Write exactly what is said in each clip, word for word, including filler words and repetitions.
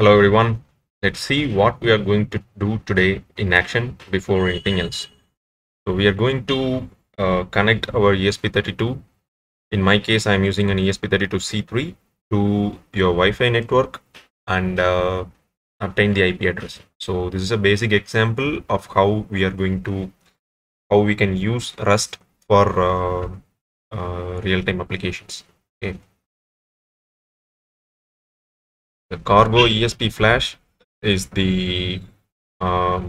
Hello everyone, let's see what we are going to do today in action before anything else. So we are going to uh, connect our E S P thirty-two. In my case, I am using an E S P thirty-two C three to your Wi-Fi network and uh, obtain the I P address. So this is a basic example of how we are going to, how we can use Rust for uh, uh, real-time applications. Okay. The cargo E S P flash is the uh,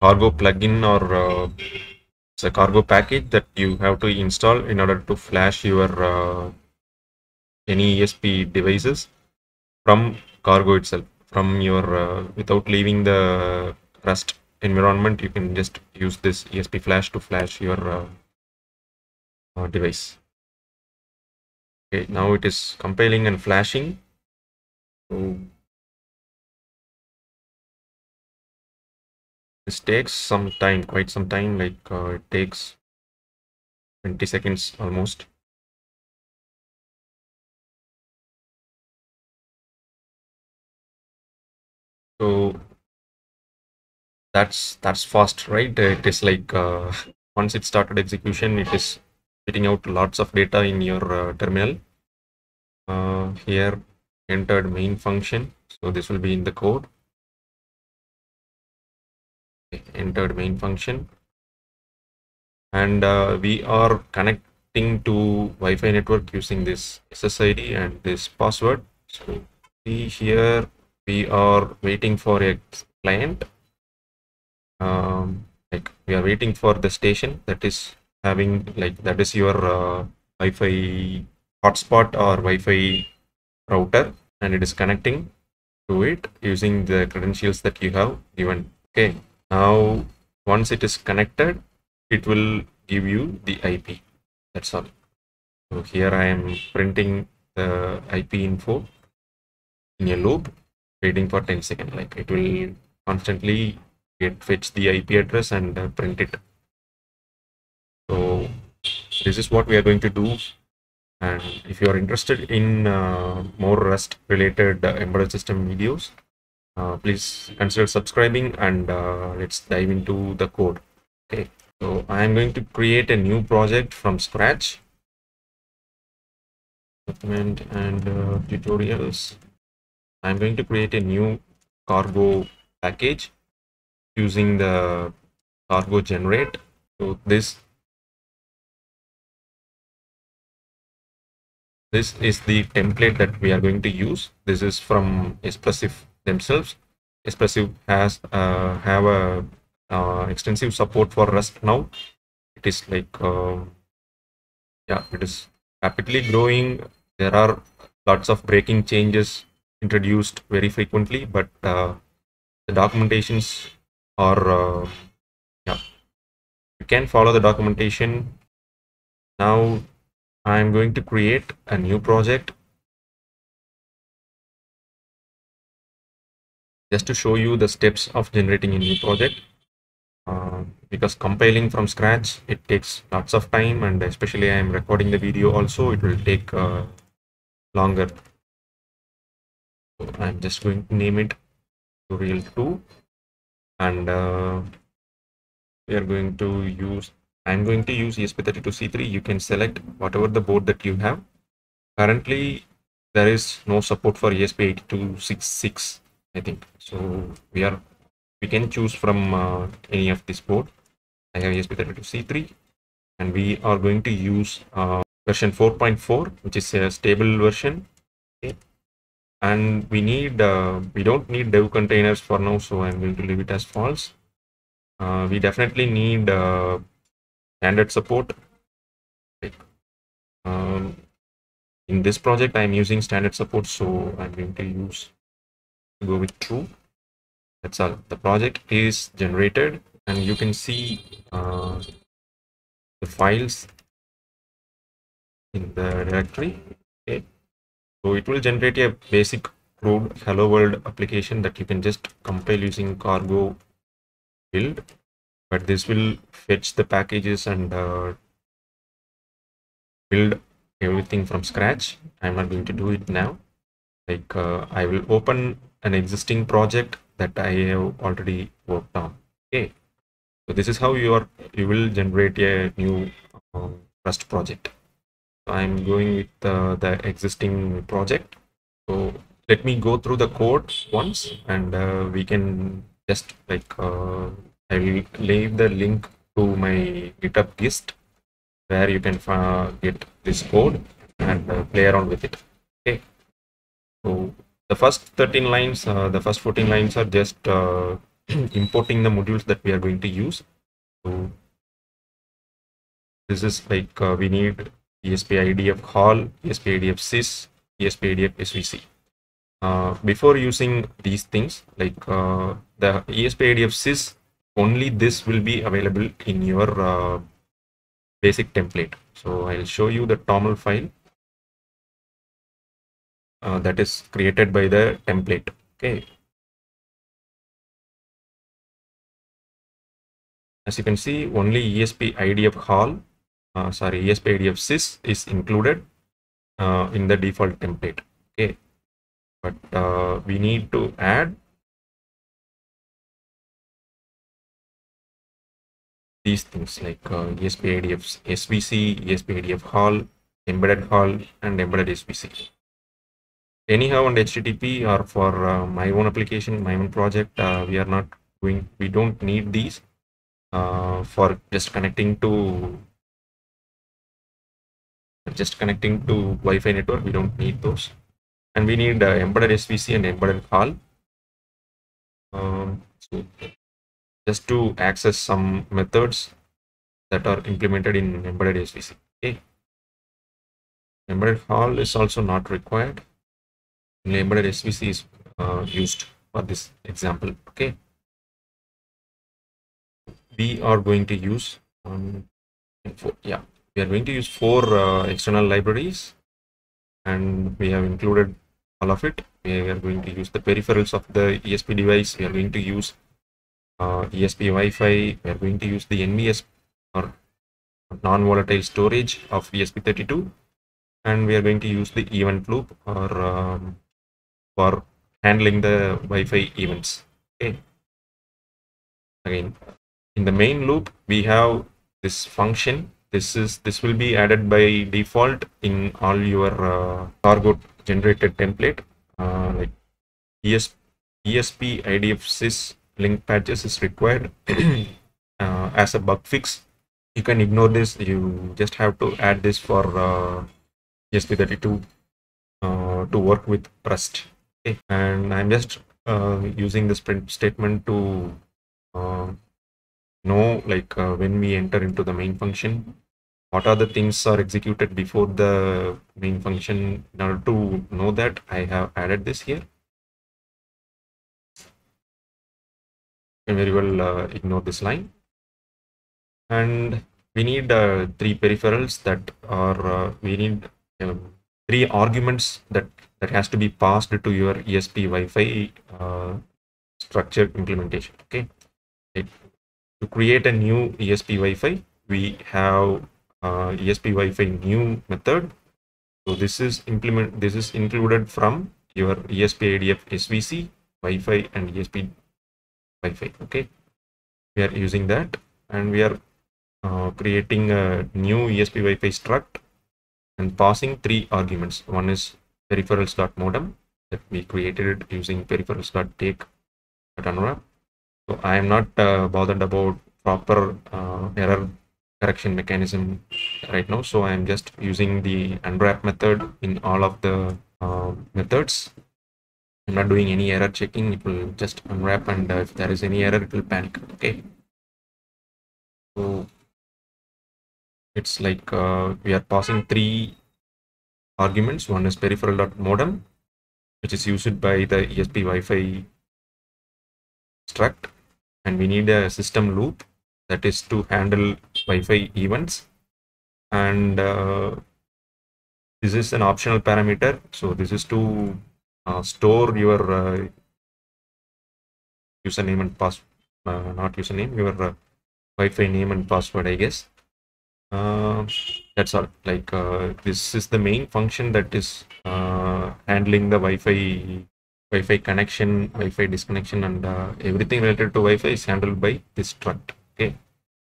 cargo plugin, or uh, it's a cargo package that you have to install in order to flash your uh, any E S P devices from cargo itself, from your uh, without leaving the Rust environment. You can just use this E S P flash to flash your uh, uh, device. Okay, now it is compiling and flashing. So this takes some time, quite some time, like uh, it takes twenty seconds almost. So that's that's fast, right? It is like uh, once it started execution, it is spitting out lots of data in your uh, terminal. Uh, here. Entered main function, so this will be in the code. Okay, entered main function, and uh, we are connecting to Wi-Fi network using this S S I D and this password. So see here, we are waiting for a client, um, like we are waiting for the station that is having, like that is your uh, Wi-Fi hotspot or Wi-Fi router, and it is connecting to it using the credentials that you have given. Okay, now once it is connected, it will give you the I P. That's all. So here I am printing the I P info in a loop, waiting for ten seconds. Like it will constantly get fetch the I P address and uh, print it. So this is what we are going to do. And if you are interested in uh, more Rust related uh, embedded system videos, uh, please consider subscribing, and uh, let's dive into the code. Okay, so I am going to create a new project from scratch. Document and uh, tutorials. I am going to create a new cargo package using the cargo generate. So this This is the template that we are going to use. This is from Espressif themselves. Espressif has uh, have a uh, extensive support for Rust now. It is like uh, yeah, it is rapidly growing. There are lots of breaking changes introduced very frequently, but uh, the documentations are uh, yeah, you can follow the documentation. Now I am going to create a new project just to show you the steps of generating a new project, uh, because compiling from scratch, it takes lots of time, and especially I am recording the video also, it will take uh, longer. So I am just going to name it tutorial two, and uh, we are going to use I'm going to use E S P thirty-two C three. You can select whatever the board that you have. Currently, there is no support for E S P eighty-two sixty-six, I think. So we are we can choose from uh, any of this board. I have E S P thirty-two C three, and we are going to use uh, version four point four, which is a stable version. Okay. And we need uh, we don't need dev containers for now, so I'm going to leave it as false. Uh, we definitely need uh, standard support. Um, in this project, I am using standard support, so I'm going to use go with true. That's all. The project is generated, and you can see uh, the files in the directory. Okay, so it will generate a basic crude hello world application that you can just compile using cargo build. But this will fetch the packages and uh, build everything from scratch. I'm not going to do it now. Like uh, I will open an existing project that I have already worked on. Okay, so this is how you are you will generate a new um, Rust project. So I'm going with uh, the existing project. So let me go through the code once, and uh, we can just like uh, I will leave the link to my GitHub Gist where you can uh, get this code and uh, play around with it. Okay, so the first thirteen lines, uh, the first fourteen lines are just uh, importing the modules that we are going to use. So this is like uh, we need E S P I D F HAL, E S P I D F Sys, E S P I D F S V C. Uh, before using these things, like uh, the E S P I D F Sys, only this will be available in your uh, basic template. So I'll show you the TOML file uh, that is created by the template. Okay, as you can see, only E S P I D F HAL, uh, sorry, E S P I D F Sys is included uh, in the default template. Okay, but uh, we need to add these things like uh, E S P I D F S V C, E S P I D F HAL, embedded HAL, and embedded S V C. Anyhow, and H T T P are for uh, my own application, my own project. Uh, we are not going, we don't need these uh, for just connecting to just connecting to Wi-Fi network. We don't need those. And we need uh, embedded S V C and embedded HAL um, so just to access some methods that are implemented in embedded S V C. Okay, embedded HAL is also not required. Embedded S V C is uh, used for this example. Okay, we are going to use um, four, yeah we are going to use four uh, external libraries, and we have included all of it. We are going to use the peripherals of the E S P device. We are going to use uh, E S P Wi-Fi. We are going to use the N V S or non-volatile storage of E S P thirty-two, and we are going to use the event loop or um, for handling the Wi-Fi events. Okay, again in the main loop we have this function. This is this will be added by default in all your uh, cargo generated template. Uh, like E S P I D F Sys link patches is required uh, as a bug fix. You can ignore this. You just have to add this for uh, E S P thirty-two uh, to work with Rust. Okay, and I'm just uh, using this print statement to uh, know like uh, when we enter into the main function, what are the things are executed before the main function. In order to know that, I have added this here. You can very well uh, ignore this line. And we need uh, three peripherals that are uh, we need um, three arguments that that has to be passed to your E S P Wi-Fi uh, structure implementation. Okay, it, to create a new E S P Wi-Fi, we have uh, E S P Wi-Fi new method. So this is implement. This is included from your E S P I D F S V C Wi-Fi and E S P Wi-Fi. Okay, we are using that, and we are uh, creating a new E S P Wi-Fi struct and passing three arguments. One is peripherals.modem that we created using peripherals.take unwrap. So I am not uh, bothered about proper uh, error correction mechanism right now. So I am just using the unwrap method in all of the uh, methods. I'm not doing any error checking. It will just unwrap, and uh, if there is any error, it will panic. Okay. So it's like uh, we are passing three arguments. One is peripheral.modem, which is used by the E S P Wi-Fi struct. And we need a system loop that is to handle Wi-Fi events, and uh, this is an optional parameter. So this is to uh, store your uh, username and password, uh, not username, your uh, Wi-Fi name and password, I guess. Uh, that's all. Like uh, this is the main function that is uh, handling the Wi-Fi Wi-Fi connection, Wi-Fi disconnection, and uh, everything related to Wi-Fi is handled by this struct. Okay,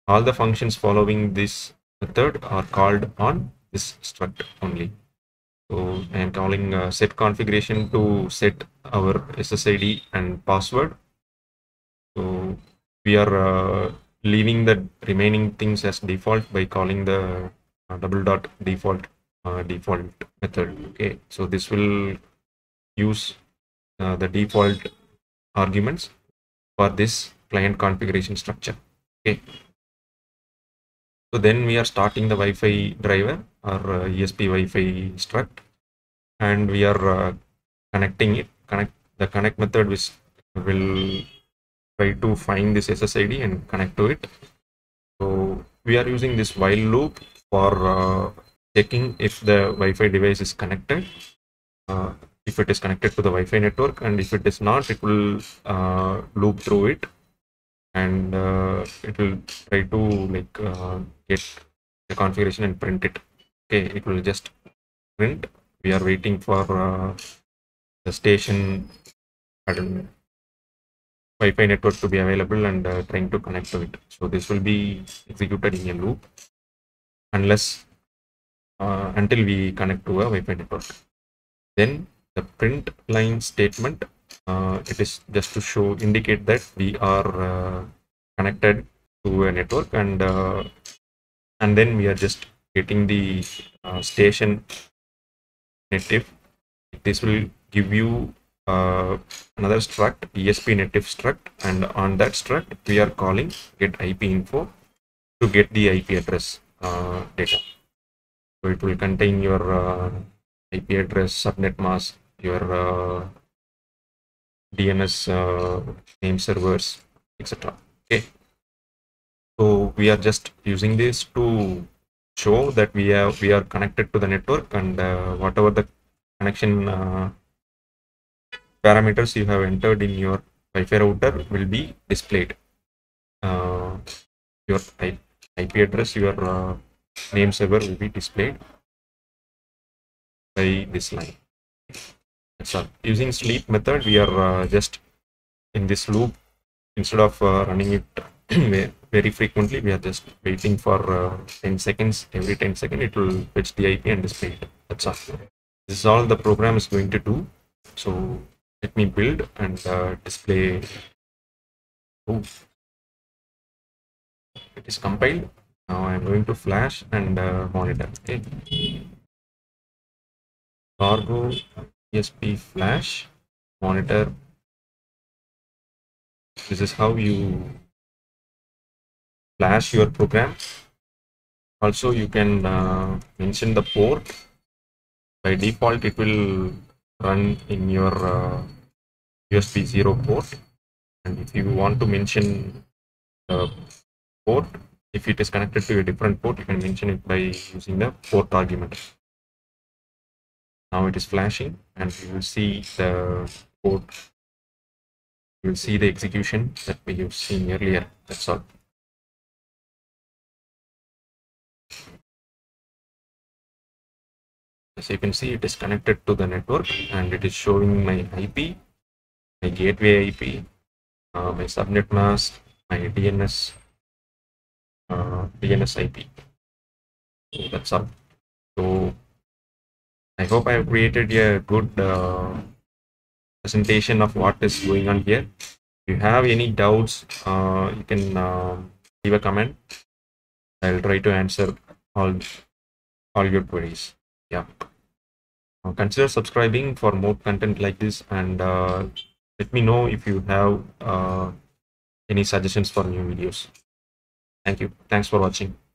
all the functions following this method are called on this struct only. So I am calling uh, set configuration to set our S S I D and password. So we are uh, leaving the remaining things as default by calling the uh, double dot default uh, default method. Okay, so this will use uh, the default arguments for this client configuration structure. Okay, so then we are starting the Wi-Fi driver or uh, E S P Wi-Fi struct, and we are uh, connecting it. Connect the connect method which will try to find this S S I D and connect to it. So we are using this while loop for uh, checking if the Wi-Fi device is connected, uh, if it is connected to the Wi-Fi network, and if it is not, it will uh, loop through it, and uh, it will try to like uh, get the configuration and print it. Okay, it will just print. We are waiting for uh, the station, I don't know, Wi-Fi network to be available and uh, trying to connect to it. So this will be executed in a loop unless uh, until we connect to a Wi-Fi network. Then the print line statement, uh, it is just to show indicate that we are uh, connected to a network, and uh, and then we are just getting the uh, station native. This will give you Uh, another struct, E S P native struct, and on that struct we are calling get I P info to get the I P address uh, data. So it will contain your uh, I P address, subnet mask, your uh, D N S uh, name servers, et cetera. Okay, so we are just using this to show that we have we are connected to the network, and uh, whatever the connection Uh, parameters you have entered in your Wi-Fi router will be displayed. Uh, your I P address, your uh, name server will be displayed by this line. That's all. Using sleep method, we are uh, just in this loop, instead of uh, running it very frequently, we are just waiting for uh, ten seconds. Every ten seconds, it will fetch the I P and display it. That's all. This is all the program is going to do. So let me build and uh, display. Oh, it is compiled. Now I am going to flash and uh, monitor. Okay, cargo E S P flash monitor. This is how you flash your program. Also, you can uh, mention the port. By default, it will run in your uh, U S B zero port, and if you want to mention the port, if it is connected to a different port, you can mention it by using the port argument. Now it is flashing, and you will see the port, you will see the execution that we have seen earlier. That's all. As you can see, it is connected to the network, and it is showing my I P, my gateway I P, uh, my subnet mask, my D N S, uh, D N S I P. So that's all. So I hope I have created a good uh, presentation of what is going on here. If you have any doubts, uh, you can uh, leave a comment. I'll try to answer all all your queries. Yeah, uh, consider subscribing for more content like this, and uh, let me know if you have uh, any suggestions for new videos. Thank you. Thanks for watching.